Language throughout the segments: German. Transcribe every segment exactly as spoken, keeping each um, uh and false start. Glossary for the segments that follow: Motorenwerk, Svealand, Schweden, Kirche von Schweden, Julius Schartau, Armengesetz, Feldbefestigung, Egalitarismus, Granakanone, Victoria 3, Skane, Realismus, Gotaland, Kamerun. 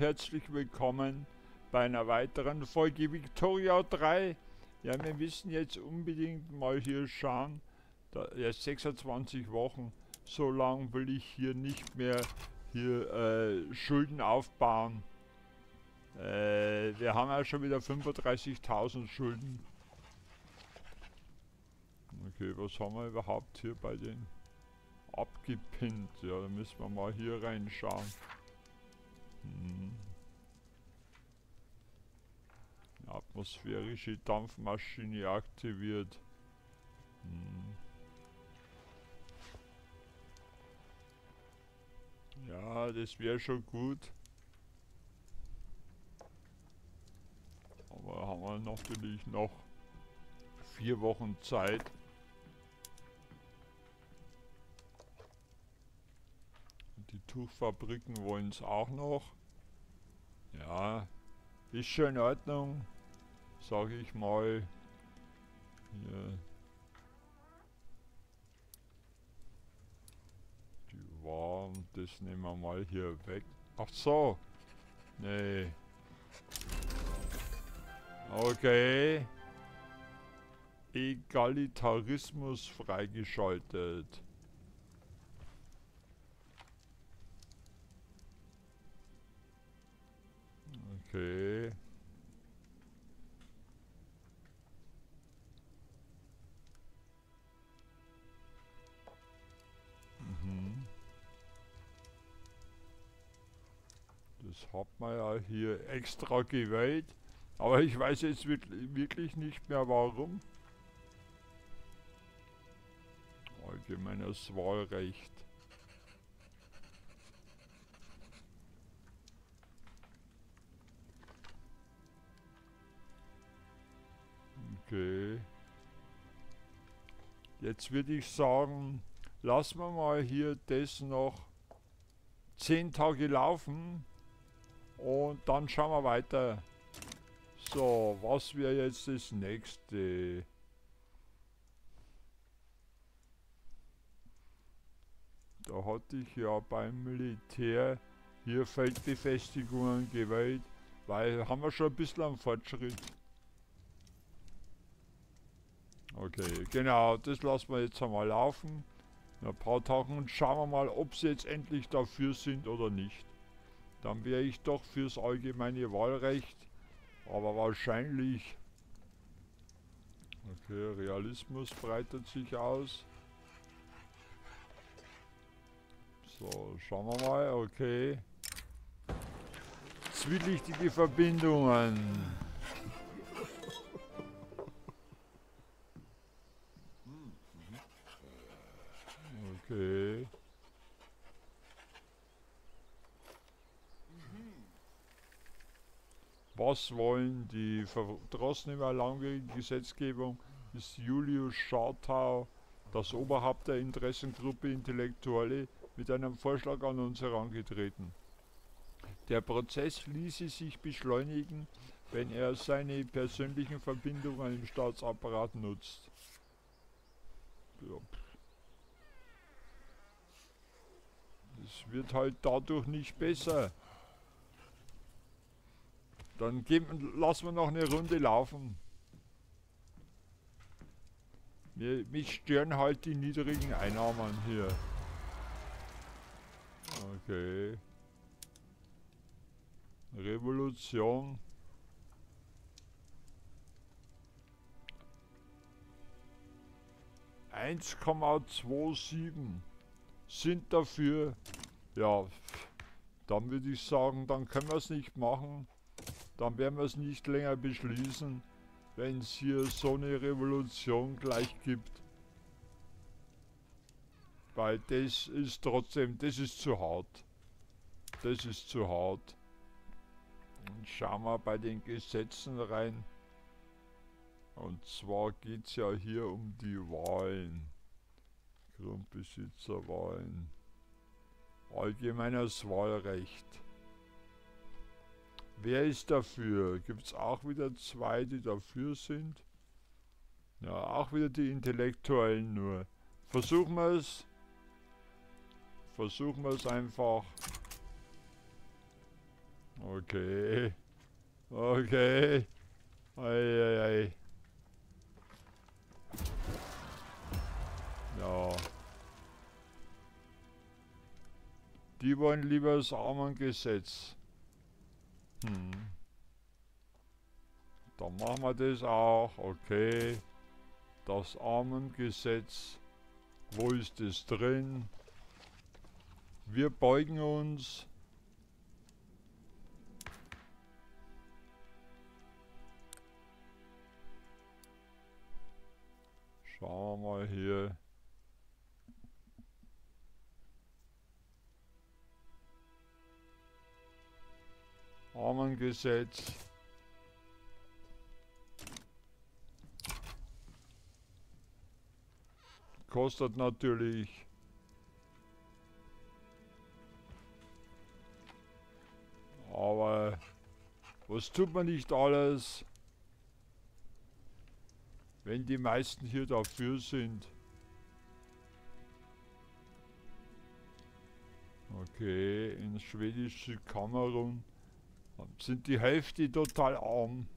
herzlich willkommen bei einer weiteren Folge Victoria drei. Ja, wir müssen jetzt unbedingt mal hier schauen, da, ja, sechsundzwanzig Wochen, so lange will ich hier nicht mehr hier äh, Schulden aufbauen. Äh, wir haben ja schon wieder fünfunddreißigtausend Schulden. Okay, was haben wir überhaupt hier bei den abgepinnt? Ja, da müssen wir mal hier reinschauen. Hm. Atmosphärische Dampfmaschine aktiviert. Hm. Ja, das wäre schon gut. Aber haben wir natürlich noch vier Wochen Zeit. Die Tuchfabriken wollen es auch noch. Ja, ist schon in Ordnung, sage ich mal. Hier. Die Waren, das nehmen wir mal hier weg. Ach so, nee. Okay. Egalitarismus freigeschaltet. Okay. Mhm. Das hat man ja hier extra gewählt, aber ich weiß jetzt wirklich nicht mehr warum. Allgemeines Wahlrecht. Okay. Jetzt würde ich sagen, lassen wir mal hier das noch zehn Tage laufen und dann schauen wir weiter. So, was wäre jetzt das nächste? Da hatte ich ja beim Militär hier Feldbefestigungen gewählt, weil haben wir schon ein bisschen am Fortschritt. Okay, genau, das lassen wir jetzt einmal laufen. In ein paar Tagen und schauen wir mal, ob sie jetzt endlich dafür sind oder nicht. Dann wäre ich doch fürs allgemeine Wahlrecht, aber wahrscheinlich. Okay, Realismus breitet sich aus. So, schauen wir mal, okay. Zwielichtige Verbindungen. Okay. Was wollen die Verdrossenen über langwierige Gesetzgebung? Ist Julius Schartau, das Oberhaupt der Interessengruppe Intellektuelle, mit einem Vorschlag an uns herangetreten. Der Prozess ließe sich beschleunigen, wenn er seine persönlichen Verbindungen im Staatsapparat nutzt. Ja. Es wird halt dadurch nicht besser. Dann geben, lassen wir noch eine Runde laufen. Mir, mich stören halt die niedrigen Einnahmen hier. Okay. Revolution. eins Komma siebenundzwanzig. Sind dafür, ja, dann würde ich sagen, dann können wir es nicht machen, dann werden wir es nicht länger beschließen, wenn es hier so eine Revolution gleich gibt. Weil das ist trotzdem, das ist zu hart. Das ist zu hart. Und schauen wir bei den Gesetzen rein. Und zwar geht es ja hier um die Wahlen. Grundbesitzerwahlen. Allgemeines Wahlrecht. Wer ist dafür? Gibt es auch wieder zwei, die dafür sind? Ja, auch wieder die Intellektuellen nur. Versuchen wir es. Versuchen wir es einfach. Okay. Okay. Ei, ei, ei. Ja. Die wollen lieber das Armengesetz. Hm. Dann machen wir das auch. Okay. Das Armengesetz. Wo ist es drin? Wir beugen uns. Schauen wir mal hier. Armengesetz. Kostet natürlich. Aber was tut man nicht alles, wenn die meisten hier dafür sind. Okay, in schwedische Kamerun sind die Hälfte total arm.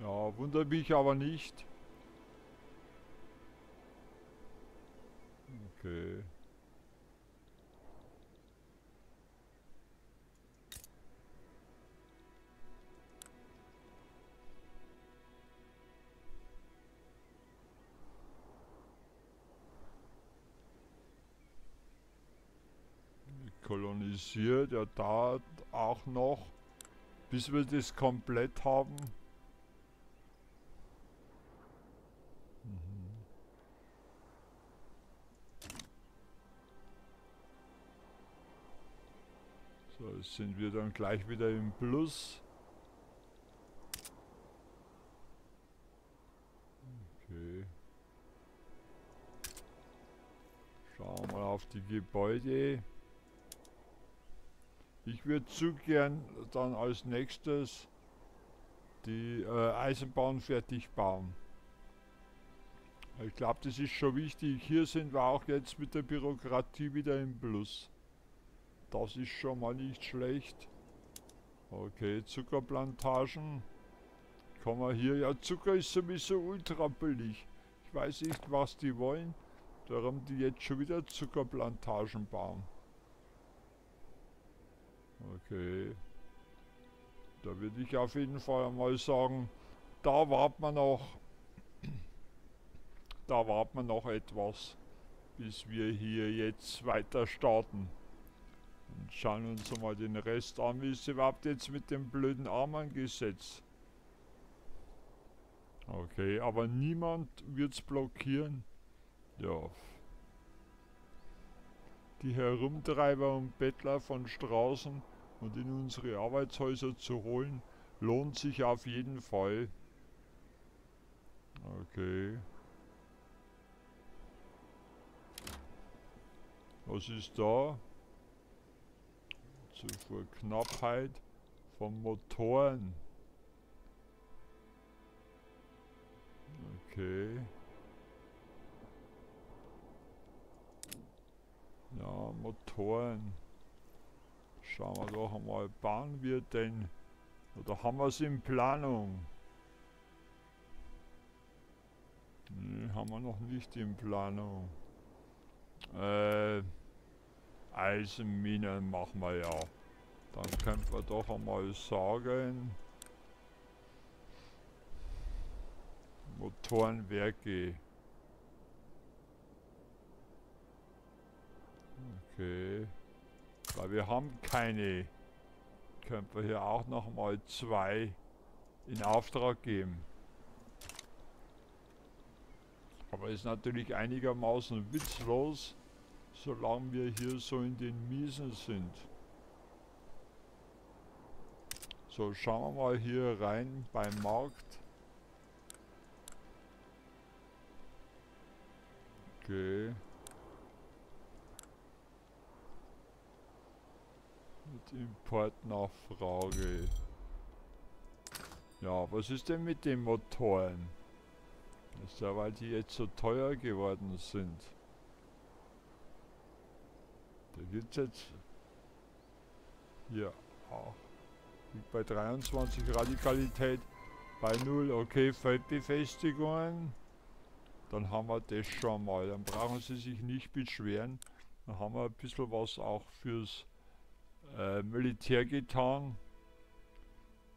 Ja, wundert mich aber nicht. Okay. Kolonisiert, ja, da auch noch, bis wir das komplett haben. Mhm. So, jetzt sind wir dann gleich wieder im Plus. Okay. Schauen wir mal auf die Gebäude. Ich würde zu gern dann als nächstes die äh, Eisenbahn fertig bauen. Ich glaube, das ist schon wichtig. Hier sind wir auch jetzt mit der Bürokratie wieder im Plus. Das ist schon mal nicht schlecht. Okay, Zuckerplantagen. Kommen wir hier. Ja, Zucker ist sowieso ultra billig. Ich weiß nicht, was die wollen. Darum die jetzt schon wieder Zuckerplantagen bauen. Okay, da würde ich auf jeden Fall mal sagen, da warten wir noch, da warten wir noch etwas, bis wir hier jetzt weiter starten. Und schauen uns mal den Rest an, wie es überhaupt jetzt mit dem blöden Armengesetz. Okay, aber niemand wird es blockieren. Ja. Die Herumtreiber und Bettler von Straßen und in unsere Arbeitshäuser zu holen, lohnt sich auf jeden Fall. Okay. Was ist da? Zuvor Knappheit von Motoren. Okay. Ja, Motoren. Schauen wir doch einmal, bauen wir denn? Oder haben wir es in Planung? Ne, haben wir noch nicht in Planung. Äh, Eisenminen machen wir ja. Dann könnten wir doch einmal sagen. Motorenwerke. Okay, weil wir haben keine, können wir hier auch nochmal zwei in Auftrag geben. Aber ist natürlich einigermaßen witzlos, solange wir hier so in den Miesen sind. So, schauen wir mal hier rein beim Markt. Okay. Mit Importnachfrage. Ja, was ist denn mit den Motoren? Das ist ja, weil die jetzt so teuer geworden sind. Da gibt es jetzt Hier auch. Liegt bei dreiundzwanzig, Radikalität bei null. Okay, Feldbefestigungen. Dann haben wir das schon mal. Dann brauchen Sie sich nicht beschweren. Dann haben wir ein bisschen was auch fürs äh, Militär getan.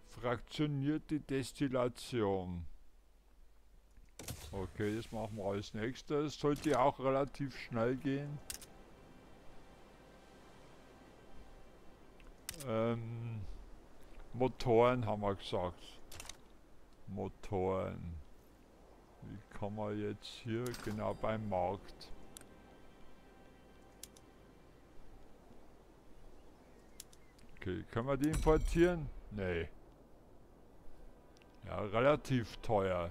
Fraktionierte Destillation. Okay, das machen wir als nächstes. Sollte auch relativ schnell gehen. Ähm, Motoren haben wir gesagt. Motoren. Wie kann man jetzt hier genau beim Markt? Okay, können wir die importieren? Nee. Ja, relativ teuer.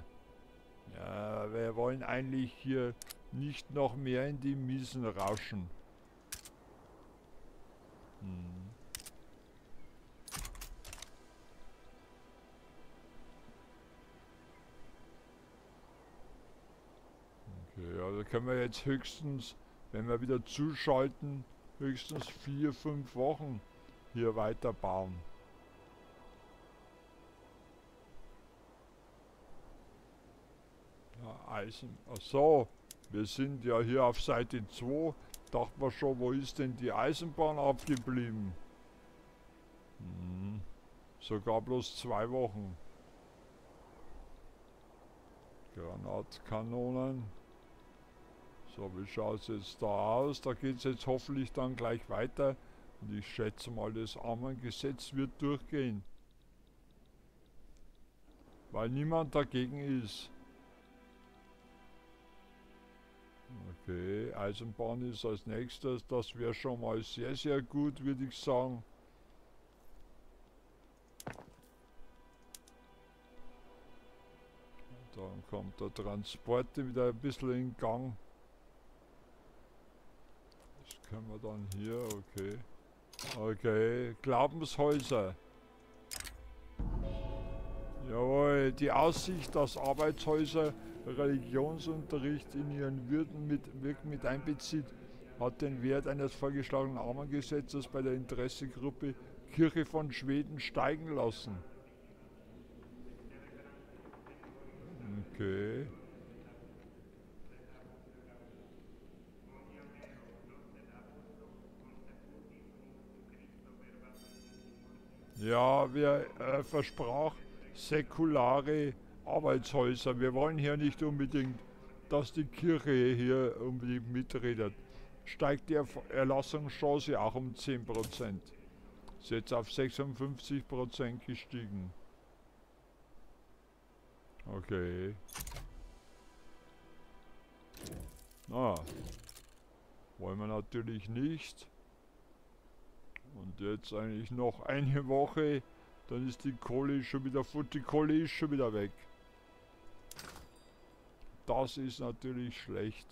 Ja, wir wollen eigentlich hier nicht noch mehr in die Miesen rauschen. Hm. Okay, also können wir jetzt höchstens, wenn wir wieder zuschalten, höchstens vier, fünf Wochen hier weiterbauen. Ja, Eisen. Achso, wir sind ja hier auf Seite zwei. Dachten wir schon, wo ist denn die Eisenbahn abgeblieben? Hm. Sogar bloß zwei Wochen. Granatkanonen. So, wie schaut es jetzt da aus? Da geht es jetzt hoffentlich dann gleich weiter. Und ich schätze mal, das Armengesetz wird durchgehen. Weil niemand dagegen ist. Okay, Eisenbahn ist als nächstes. Das wäre schon mal sehr, sehr gut, würde ich sagen. Dann kommt der Transport wieder ein bisschen in Gang. Das können wir dann hier, okay. Okay, Glaubenshäuser. Jawohl, die Aussicht, dass Arbeitshäuser Religionsunterricht in ihren Würden mit, wirken mit einbezieht, hat den Wert eines vorgeschlagenen Armengesetzes bei der Interessegruppe Kirche von Schweden steigen lassen. Okay. Ja, wir äh, versprach säkulare Arbeitshäuser. Wir wollen hier nicht unbedingt, dass die Kirche hier unbedingt mitredet. Steigt die Erlassungschance auch um zehn Prozent. Ist jetzt auf sechsundfünfzig Prozent gestiegen. Okay. Na, wollen wir natürlich nicht. Und jetzt eigentlich noch eine Woche, dann ist die Kohle schon wieder fort, die Kohle ist schon wieder weg. Das ist natürlich schlecht.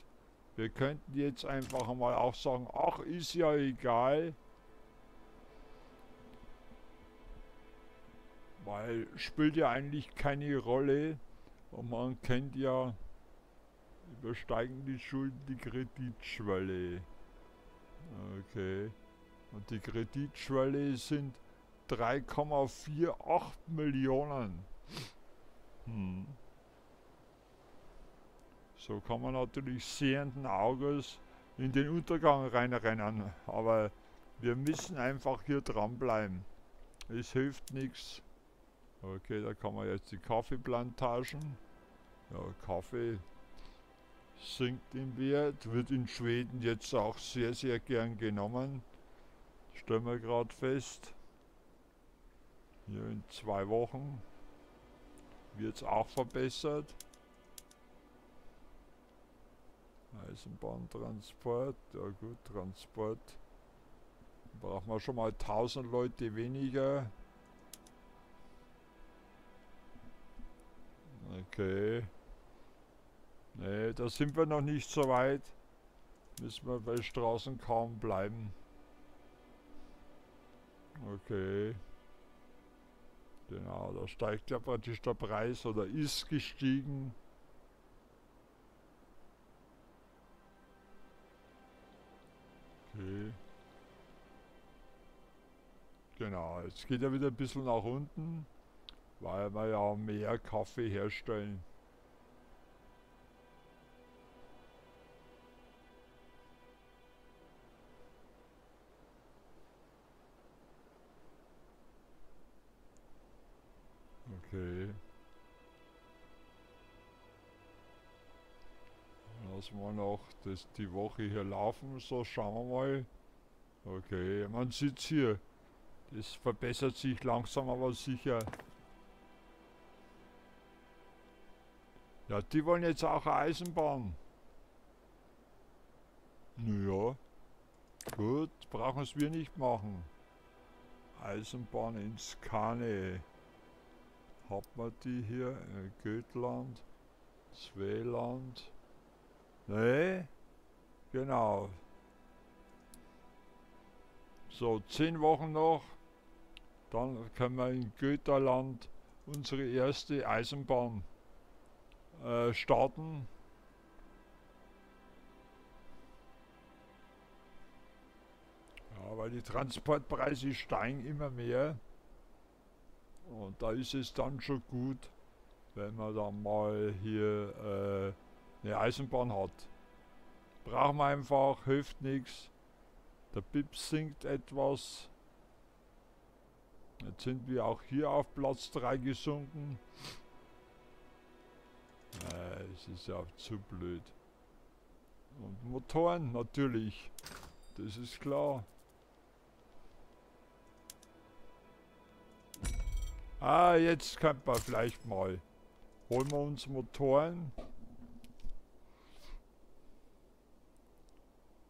Wir könnten jetzt einfach mal auch sagen, ach, ist ja egal. Weil spielt ja eigentlich keine Rolle und man kennt ja, übersteigen die Schulden die Kreditschwelle. Okay. Und die Kreditschwelle sind drei Komma acht vier Millionen. Hm. So kann man natürlich sehenden Auges in den Untergang reinrennen. Aber wir müssen einfach hier dranbleiben. Es hilft nichts. Okay, da kann man jetzt die Kaffeeplantagen. Ja, Kaffee sinkt im Wert. Wird in Schweden jetzt auch sehr, sehr gern genommen. Stellen wir gerade fest, hier in zwei Wochen wird es auch verbessert. Eisenbahntransport, ja gut, Transport. Brauchen wir schon mal tausend Leute weniger. Okay. Ne, da sind wir noch nicht so weit. Müssen wir bei Straßen kaum bleiben. Okay. Genau, da steigt ja praktisch der Preis oder ist gestiegen. Okay. Genau, jetzt geht er wieder ein bisschen nach unten, weil wir ja mehr Kaffee herstellen. Okay. Lassen wir noch das, die Woche hier laufen, so schauen wir mal. Okay, man sieht hier, das verbessert sich langsam aber sicher. Ja, die wollen jetzt auch Eisenbahn. Naja, gut, brauchen es wir nicht machen. Eisenbahn in Skane. Hat man die hier? Gotland, Svealand. Ne? Genau. So, zehn Wochen noch. Dann können wir in Gotaland unsere erste Eisenbahn äh, starten. Ja, weil die Transportpreise steigen immer mehr. Und da ist es dann schon gut, wenn man dann mal hier äh, eine Eisenbahn hat. Brauchen wir einfach, hilft nichts. Der Pips sinkt etwas. Jetzt sind wir auch hier auf Platz drei gesunken. Äh, es ist ja auch zu blöd. Und Motoren natürlich. Das ist klar. Ah, jetzt könnte man vielleicht mal. Holen wir uns Motoren.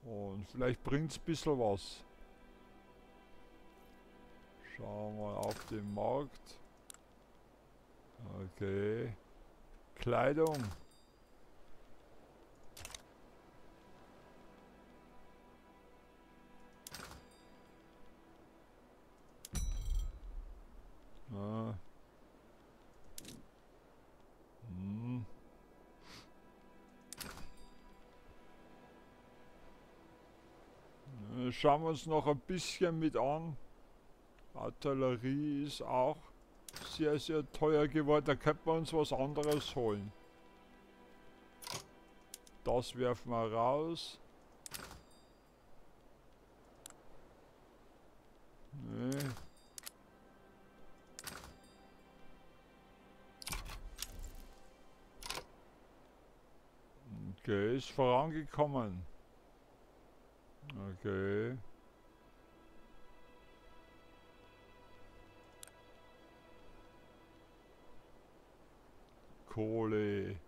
Und vielleicht bringt es ein bisschen was. Schauen wir mal auf den Markt. Okay. Kleidung. Ah. Hm. Schauen wir uns noch ein bisschen mit an. Artillerie ist auch sehr, sehr teuer geworden. Da könnte man uns was anderes holen. Das werfen wir raus. Nee. Okay, ist vorangekommen. Okay. Kohle.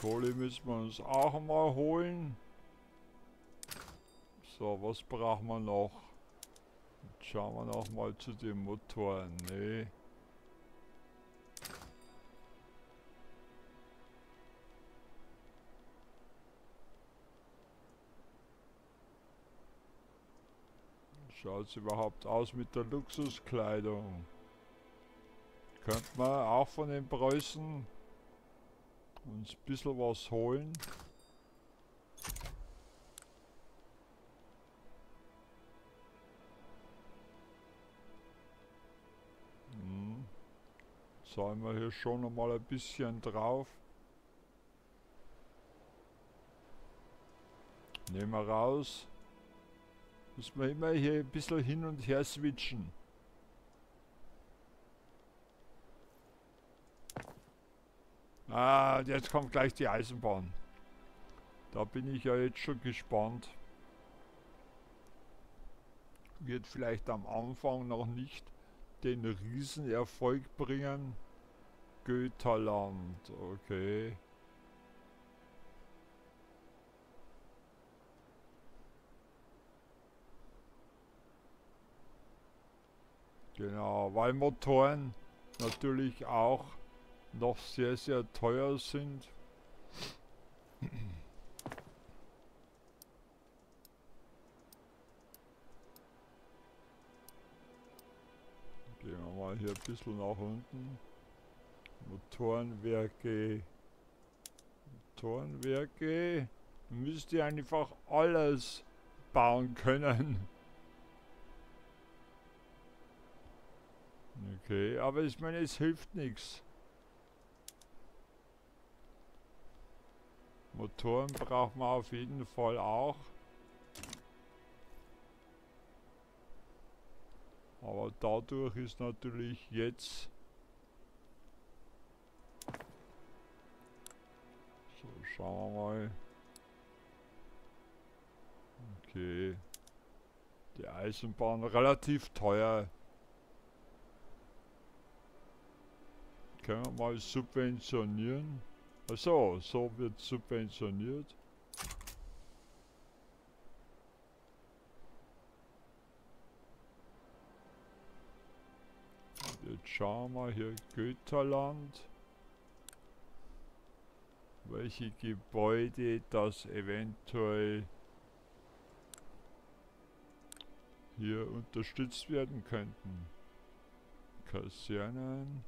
Kohle müssen wir uns auch mal holen. So, was brauchen wir noch? Jetzt schauen wir noch mal zu den Motoren. Nee. Schaut es überhaupt aus mit der Luxuskleidung? Könnte man auch von den Preußen uns ein bisschen was holen. Hm. Sollen wir hier schon noch mal ein bisschen drauf. Nehmen wir raus. Muss man immer hier ein bisschen hin und her switchen. Ah, jetzt kommt gleich die Eisenbahn. Da bin ich ja jetzt schon gespannt. Wird vielleicht am Anfang noch nicht den Riesenerfolg bringen. Gotaland, okay. Genau, weil Motoren natürlich auch noch sehr, sehr teuer sind. Gehen wir mal hier ein bisschen nach unten. Motorenwerke. Motorenwerke. müsst ihr einfach alles bauen können. Okay, aber ich meine, es hilft nichts. Motoren braucht man auf jeden Fall auch. Aber dadurch ist natürlich jetzt... So, schauen wir mal. Okay. Die Eisenbahn relativ teuer. Können wir mal subventionieren. Achso, so wird subventioniert. Jetzt schauen wir hier Gotaland, welche Gebäude das eventuell hier unterstützt werden könnten. Kasernen.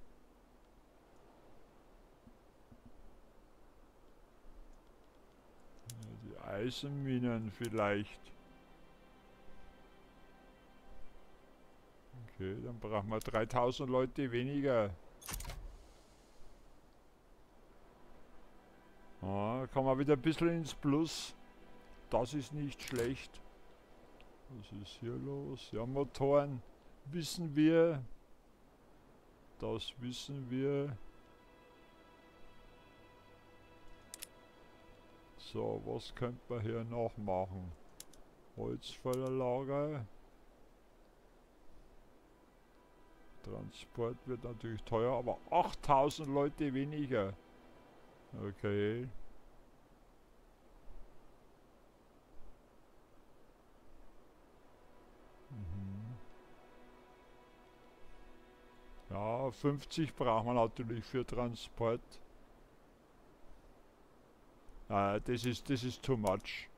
Die Eisenminen vielleicht. Okay, dann brauchen wir dreitausend Leute weniger. Ah, kann man wieder ein bisschen ins Plus. Das ist nicht schlecht. Was ist hier los? Ja, Motoren wissen wir. Das wissen wir. So, was könnte man hier noch machen? Holzfällerlager. Transport wird natürlich teuer, aber achttausend Leute weniger. Okay. Mhm. Ja, fünfzig braucht man natürlich für Transport. Ah, das ist, das ist too much.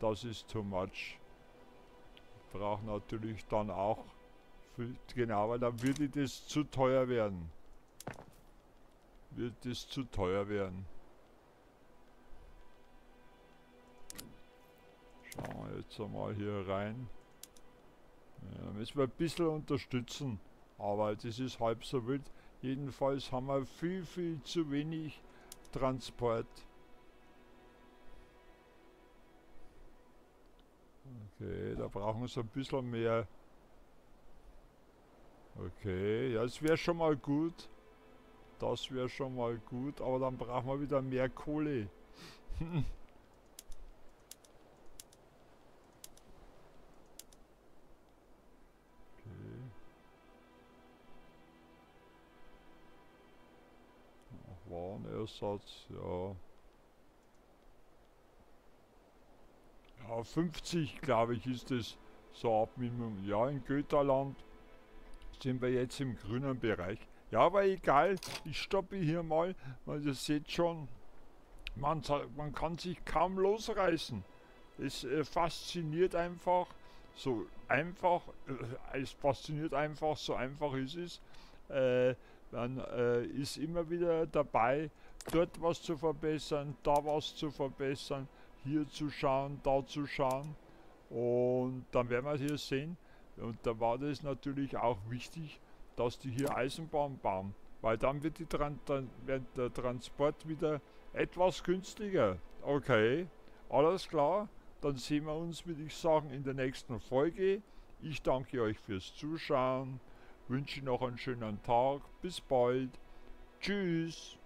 Das ist too much. Braucht natürlich dann auch. Genau, weil dann würde das zu teuer werden. Wird das zu teuer werden. Schauen wir jetzt einmal hier rein. Ja, müssen wir ein bisschen unterstützen. Aber das ist halb so wild. Jedenfalls haben wir viel, viel zu wenig Transport. Okay, da brauchen wir so ein bisschen mehr. Okay, ja, das wäre schon mal gut. Das wäre schon mal gut, aber dann brauchen wir wieder mehr Kohle. Okay. Warenersatz, ja. Ja, fünfzig, glaube ich, ist das so ab Minimum. Ja, in Gotaland sind wir jetzt im grünen Bereich. Ja, aber egal, ich stoppe hier mal, weil ihr seht schon, man, man kann sich kaum losreißen. Es äh, fasziniert einfach, so einfach, äh, es fasziniert einfach, so einfach ist es. Äh, man äh, ist immer wieder dabei, dort was zu verbessern, da was zu verbessern, hier zu schauen, da zu schauen. Und dann werden wir es hier sehen. Und da war das natürlich auch wichtig, dass die hier Eisenbahn bauen, weil dann wird, die Tran dann wird der Transport wieder etwas günstiger. Okay, alles klar, dann sehen wir uns, würde ich sagen, in der nächsten Folge. Ich danke euch fürs Zuschauen, wünsche noch einen schönen Tag, bis bald, tschüss.